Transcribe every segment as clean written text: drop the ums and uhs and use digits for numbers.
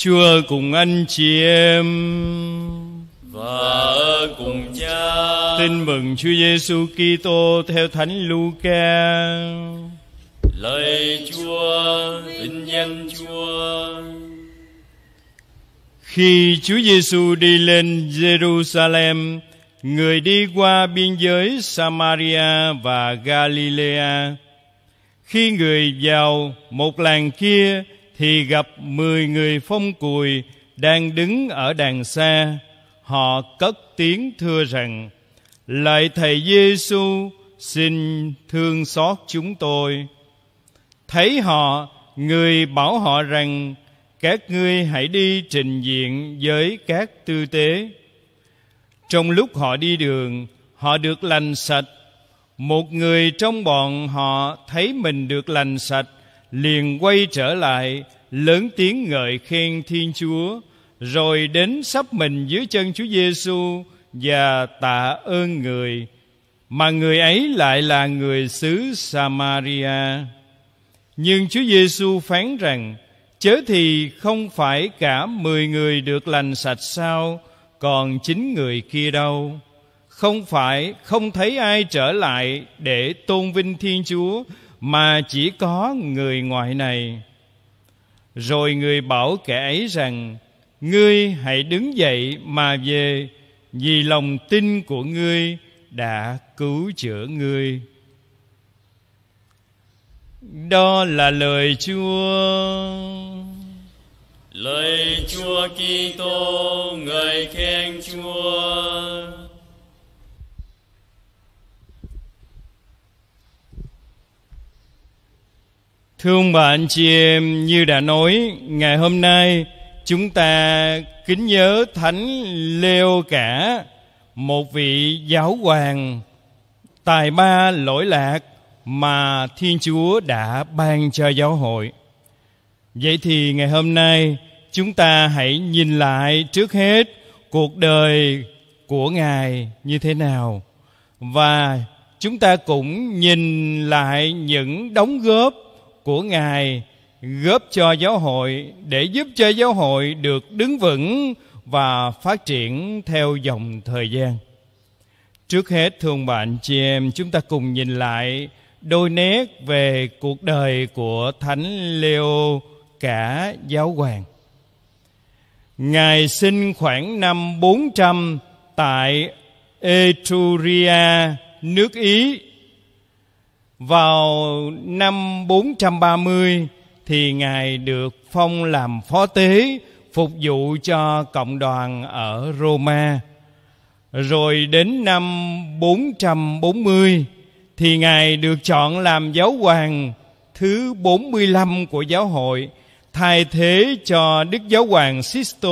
Chúa cùng anh chị em và cùng Cha. Tin mừng Chúa Giêsu Kitô theo Thánh Luca. Lạy Chúa, vinh danh Chúa. Khi Chúa Giêsu đi lên Jerusalem, Người đi qua biên giới Samaria và Galilea. Khi Người vào một làng kia thì gặp 10 người phong cùi đang đứng ở đàng xa. Họ cất tiếng thưa rằng: Lạy Thầy Giêsu, xin thương xót chúng tôi. Thấy họ, Người bảo họ rằng: Các ngươi hãy đi trình diện với các tư tế. Trong lúc họ đi đường, họ được lành sạch. Một người trong bọn họ thấy mình được lành sạch, liền quay trở lại, lớn tiếng ngợi khen Thiên Chúa, rồi đến sắp mình dưới chân Chúa Giêsu và tạ ơn Người. Mà người ấy lại là người xứ Samaria. Nhưng Chúa Giêsu phán rằng: Chớ thì không phải cả 10 người được lành sạch sao? Còn 9 người kia đâu? Không phải không thấy ai trở lại để tôn vinh Thiên Chúa, mà chỉ có người ngoại này. Rồi Người bảo kẻ ấy rằng: Ngươi hãy đứng dậy mà về, vì lòng tin của ngươi đã cứu chữa ngươi. Đó là lời Chúa. Lời Chúa Kitô, ngợi khen Chúa. Thưa ông bà anh chị em, như đã nói, ngày hôm nay chúng ta kính nhớ Thánh Leo Cả, một vị giáo hoàng tài ba lỗi lạc mà Thiên Chúa đã ban cho giáo hội. Vậy thì ngày hôm nay chúng ta hãy nhìn lại trước hết cuộc đời của Ngài như thế nào, và chúng ta cũng nhìn lại những đóng góp của Ngài góp cho giáo hội để giúp cho giáo hội được đứng vững và phát triển theo dòng thời gian. Trước hết, thưa bà anh chị em, chúng ta cùng nhìn lại đôi nét về cuộc đời của Thánh Leo Cả giáo hoàng. Ngài sinh khoảng năm 400 tại Etruria, nước Ý. Vào năm 430 thì Ngài được phong làm phó tế phục vụ cho cộng đoàn ở Roma. Rồi đến năm 440 thì Ngài được chọn làm giáo hoàng thứ 45 của giáo hội, thay thế cho Đức Giáo hoàng Sisto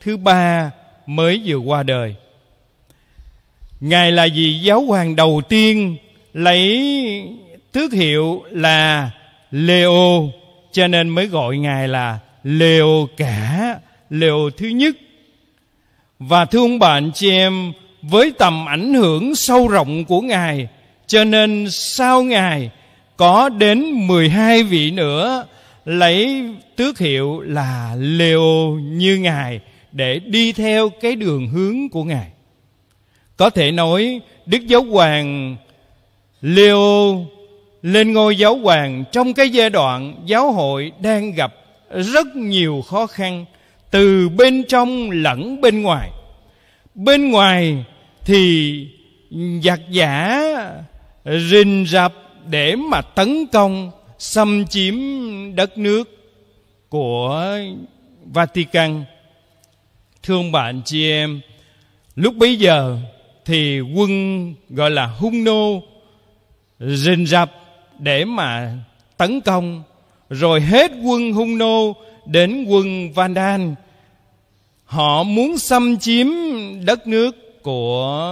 thứ 3 mới vừa qua đời. Ngài là vị giáo hoàng đầu tiên lấy tước hiệu là Leo, cho nên mới gọi Ngài là Leo Cả, Leo thứ nhất. Và thưa ông bà anh chị em, với tầm ảnh hưởng sâu rộng của Ngài, cho nên sau Ngài có đến 12 vị nữa lấy tước hiệu là Leo như Ngài để đi theo cái đường hướng của Ngài. Có thể nói Đức Giáo hoàng Leo lên ngôi giáo hoàng trong cái giai đoạn giáo hội đang gặp rất nhiều khó khăn từ bên trong lẫn bên ngoài. Bên ngoài thì giặc giã rình rập để mà tấn công, xâm chiếm đất nước của Vatican. Thưa ông bà anh chị em, lúc bấy giờ thì quân gọi là Hung Nô rình rập để mà tấn công. Rồi hết quân Hung Nô đến quân Vandal, họ muốn xâm chiếm đất nước của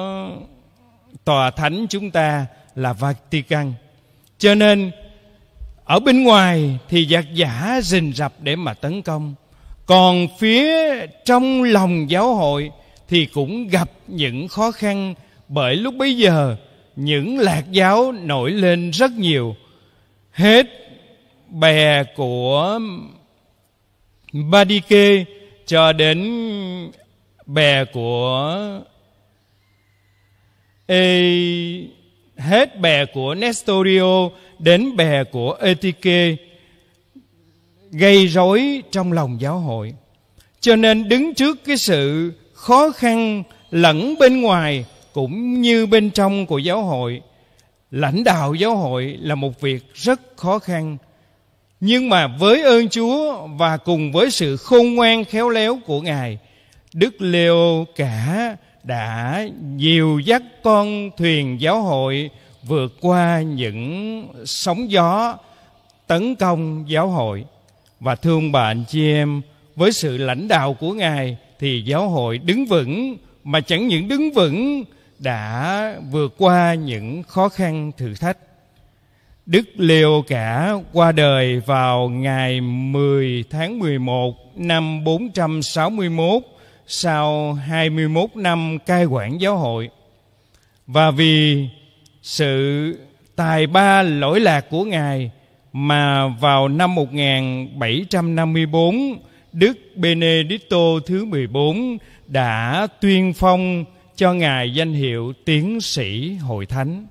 tòa thánh chúng ta là Vatican. Cho nên ở bên ngoài thì giặc giã rình rập để mà tấn công, còn phía trong lòng giáo hội thì cũng gặp những khó khăn, bởi lúc bấy giờ những lạc giáo nổi lên rất nhiều. Hết bè của Ba-đi-kê cho đến bè của hết bè của Nestorio đến bè của Eutyches gây rối trong lòng giáo hội. Cho nên đứng trước cái sự khó khăn lẫn bên ngoài cũng như bên trong của giáo hội, lãnh đạo giáo hội là một việc rất khó khăn. Nhưng mà với ơn Chúa và cùng với sự khôn ngoan khéo léo của Ngài, Đức Leo cả đã dìu dắt con thuyền giáo hội vượt qua những sóng gió tấn công giáo hội. Và thưa ông bà, anh chị em, với sự lãnh đạo của Ngài thì giáo hội đứng vững, mà chẳng những đứng vững đã vượt qua những khó khăn thử thách. Đức Leo cả qua đời vào ngày 10 tháng 11 năm 461 sau 21 năm cai quản giáo hội. Và vì sự tài ba lỗi lạc của Ngài mà vào năm 1754, Đức Benedicto thứ 14 đã tuyên phong cho Ngài danh hiệu Tiến sĩ Hội Thánh.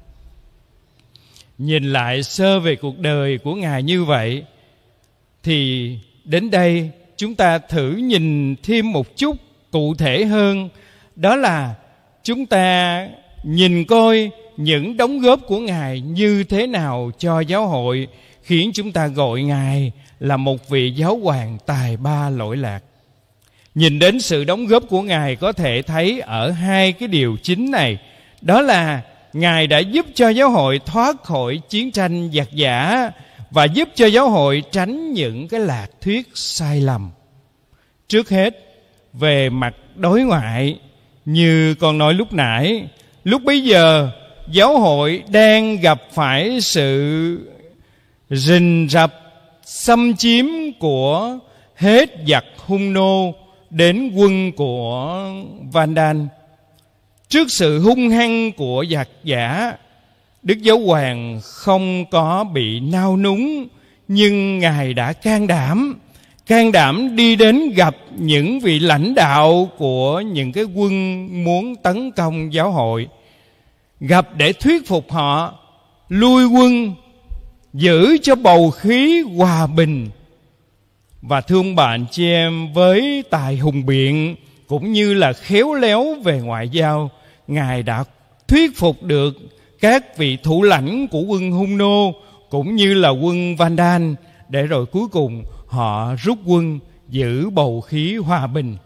Nhìn lại sơ về cuộc đời của Ngài như vậy, thì đến đây chúng ta thử nhìn thêm một chút cụ thể hơn. Đó là chúng ta nhìn coi những đóng góp của Ngài như thế nào cho giáo hội, khiến chúng ta gọi Ngài là một vị giáo hoàng tài ba lỗi lạc. Nhìn đến sự đóng góp của Ngài có thể thấy ở hai cái điều chính này. Đó là Ngài đã giúp cho giáo hội thoát khỏi chiến tranh giặc giã và giúp cho giáo hội tránh những cái lạc thuyết sai lầm. Trước hết, về mặt đối ngoại, như con nói lúc nãy, lúc bấy giờ giáo hội đang gặp phải sự rình rập xâm chiếm của hết giặc Hung Nô đến quân của Vandal. Trước sự hung hăng của giặc giả, Đức Giáo Hoàng không có bị nao núng, nhưng Ngài đã can đảm đi đến gặp những vị lãnh đạo của những cái quân muốn tấn công giáo hội, gặp để thuyết phục họ lui quân, giữ cho bầu khí hòa bình. Và thương bạn chị em, với tài hùng biện cũng như là khéo léo về ngoại giao, Ngài đã thuyết phục được các vị thủ lãnh của quân Hung Nô cũng như là quân Vandal, để rồi cuối cùng họ rút quân giữ bầu khí hòa bình.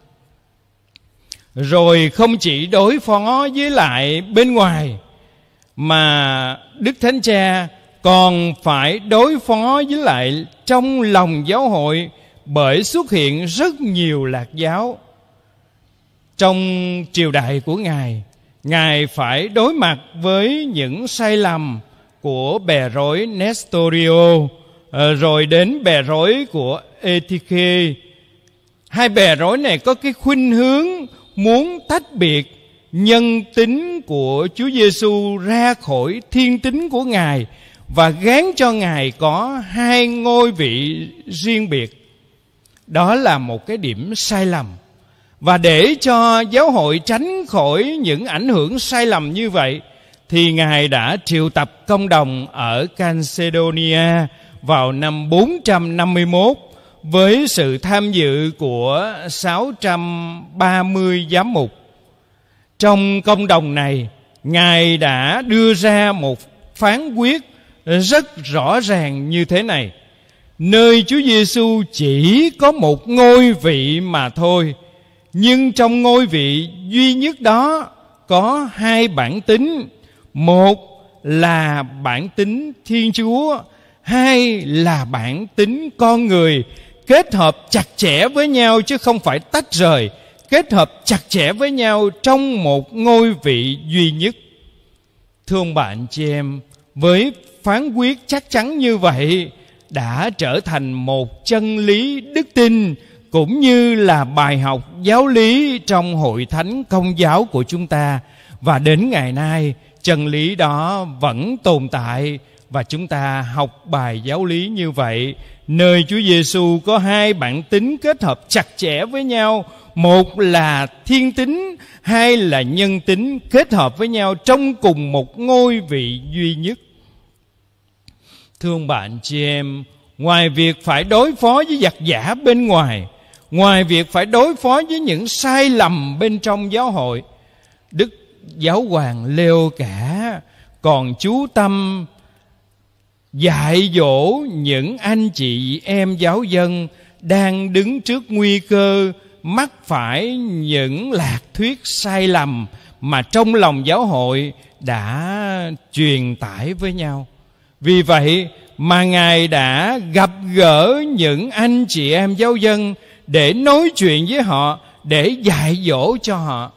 Rồi không chỉ đối phó với lại bên ngoài, mà Đức Thánh Cha còn phải đối phó với lại trong lòng giáo hội, bởi xuất hiện rất nhiều lạc giáo. Trong triều đại của Ngài, Ngài phải đối mặt với những sai lầm của bè rối Nestorio, rồi đến bè rối của Eutyches. Hai bè rối này có cái khuynh hướng muốn tách biệt nhân tính của Chúa Giêsu ra khỏi thiên tính của Ngài và gán cho Ngài có hai ngôi vị riêng biệt. Đó là một cái điểm sai lầm. Và để cho giáo hội tránh khỏi những ảnh hưởng sai lầm như vậy, thì Ngài đã triệu tập công đồng ở Canxedonia vào năm 451 với sự tham dự của 630 giám mục. Trong công đồng này, Ngài đã đưa ra một phán quyết rất rõ ràng như thế này: nơi Chúa Giêsu chỉ có một ngôi vị mà thôi, nhưng trong ngôi vị duy nhất đó có hai bản tính. Một là bản tính Thiên Chúa, hai là bản tính con người, kết hợp chặt chẽ với nhau chứ không phải tách rời, kết hợp chặt chẽ với nhau trong một ngôi vị duy nhất. Thưa ông bà, anh chị em, với phán quyết chắc chắn như vậy đã trở thành một chân lý đức tin cũng như là bài học giáo lý trong hội thánh công giáo của chúng ta. Và đến ngày nay, chân lý đó vẫn tồn tại Và chúng ta học bài giáo lý như vậy, nơi Chúa Giêsu có hai bản tính kết hợp chặt chẽ với nhau. Một là thiên tính, hai là nhân tính kết hợp với nhau trong cùng một ngôi vị duy nhất. Thưa ông bà anh chị em, ngoài việc phải đối phó với giặc giả bên ngoài, ngoài việc phải đối phó với những sai lầm bên trong giáo hội, Đức Giáo hoàng Leo Cả còn chú tâm dạy dỗ những anh chị em giáo dân đang đứng trước nguy cơ mắc phải những lạc thuyết sai lầm mà trong lòng giáo hội đã truyền tải với nhau. Vì vậy mà Ngài đã gặp gỡ những anh chị em giáo dân để nói chuyện với họ, để dạy dỗ cho họ.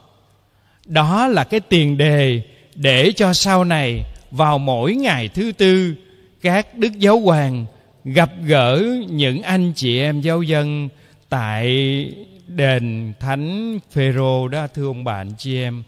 Đó là cái tiền đề để cho sau này vào mỗi ngày thứ tư, các đức giáo hoàng gặp gỡ những anh chị em giáo dân tại đền Thánh Phê-rô đó, thưa ông bà anh chị em.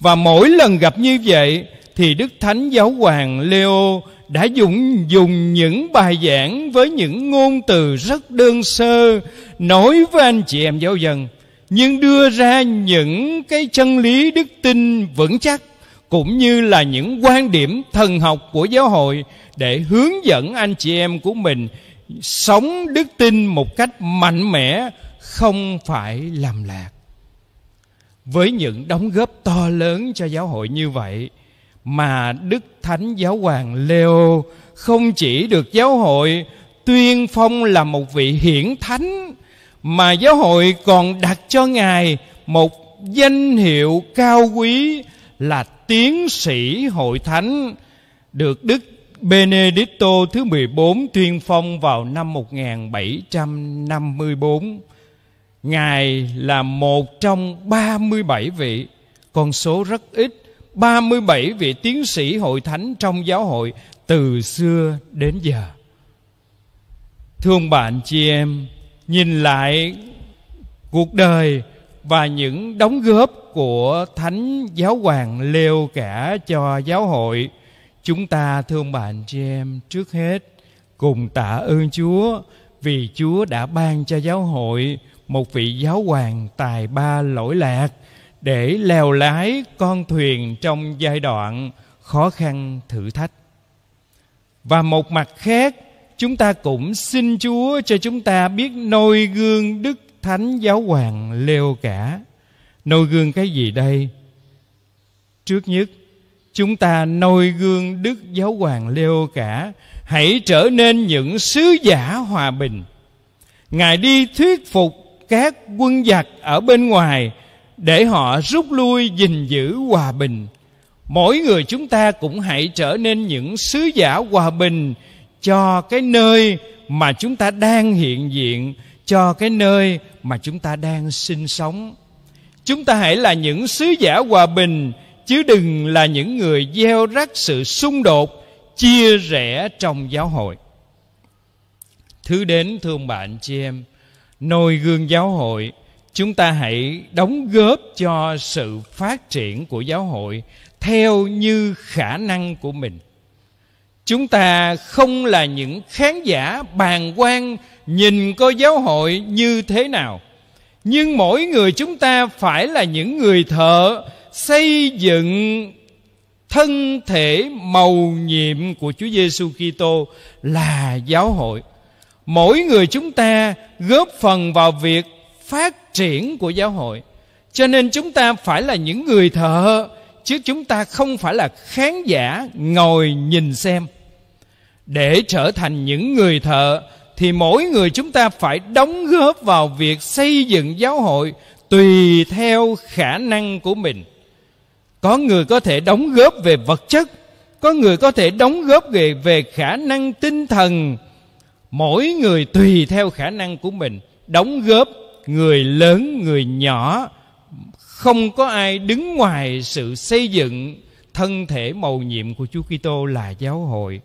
Và mỗi lần gặp như vậy thì Đức Thánh Giáo hoàng Leo đã dùng những bài giảng với những ngôn từ rất đơn sơ, nói với anh chị em giáo dân, nhưng đưa ra những cái chân lý đức tin vững chắc, cũng như là những quan điểm thần học của giáo hội, để hướng dẫn anh chị em của mình sống đức tin một cách mạnh mẽ, không phải làm lạc. Với những đóng góp to lớn cho giáo hội như vậy mà Đức Thánh Giáo hoàng Leo không chỉ được giáo hội tuyên phong là một vị hiển thánh, mà giáo hội còn đặt cho Ngài một danh hiệu cao quý là tiến sĩ hội thánh, được Đức Benedicto thứ 14 tuyên phong vào năm 1754. Ngài là một trong 37 vị, con số rất ít, 37 vị tiến sĩ hội thánh trong giáo hội từ xưa đến giờ. Thưa ông bà anh chị em, nhìn lại cuộc đời và những đóng góp của Thánh Giáo hoàng Leo Cả cho giáo hội, chúng ta, thưa ông bà anh chị em, trước hết cùng tạ ơn Chúa vì Chúa đã ban cho giáo hội một vị giáo hoàng tài ba lỗi lạc để lèo lái con thuyền trong giai đoạn khó khăn thử thách. Và một mặt khác, chúng ta cũng xin Chúa cho chúng ta biết noi gương Đức Thánh Giáo hoàng Leo Cả. Noi gương cái gì đây? Trước nhất, chúng ta noi gương Đức Giáo hoàng Leo Cả, hãy trở nên những sứ giả hòa bình. Ngài đi thuyết phục các quân giặc ở bên ngoài để họ rút lui, gìn giữ hòa bình. Mỗi người chúng ta cũng hãy trở nên những sứ giả hòa bình cho cái nơi mà chúng ta đang hiện diện, cho cái nơi mà chúng ta đang sinh sống. Chúng ta hãy là những sứ giả hòa bình, chứ đừng là những người gieo rắc sự xung đột, chia rẽ trong giáo hội. Thứ đến, thưa ông bà anh chị em, noi gương giáo hội, chúng ta hãy đóng góp cho sự phát triển của giáo hội theo như khả năng của mình. Chúng ta không là những khán giả bàng quan nhìn coi giáo hội như thế nào, nhưng mỗi người chúng ta phải là những người thợ xây dựng thân thể mầu nhiệm của Chúa Giêsu Kitô là giáo hội. Mỗi người chúng ta góp phần vào việc phát triển của giáo hội. Cho nên chúng ta phải là những người thợ, chứ chúng ta không phải là khán giả ngồi nhìn xem. Để trở thành những người thợ thì mỗi người chúng ta phải đóng góp vào việc xây dựng giáo hội tùy theo khả năng của mình. Có người có thể đóng góp về vật chất, có người có thể đóng góp về khả năng tinh thần. Mỗi người tùy theo khả năng của mình đóng góp, người lớn, người nhỏ, không có ai đứng ngoài sự xây dựng thân thể mầu nhiệm của Chúa Kitô là giáo hội.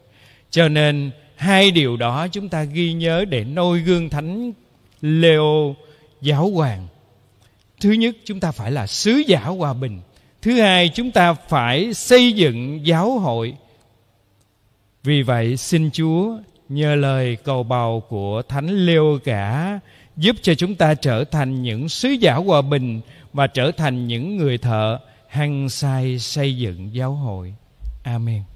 Cho nên hai điều đó chúng ta ghi nhớ để noi gương Thánh Leo Giáo hoàng. Thứ nhất, chúng ta phải là sứ giả hòa bình. Thứ hai, chúng ta phải xây dựng giáo hội. Vì vậy xin Chúa nhờ lời cầu bầu của Thánh Leo cả giúp cho chúng ta trở thành những sứ giả hòa bình và trở thành những người thợ hăng say xây dựng giáo hội. Amen.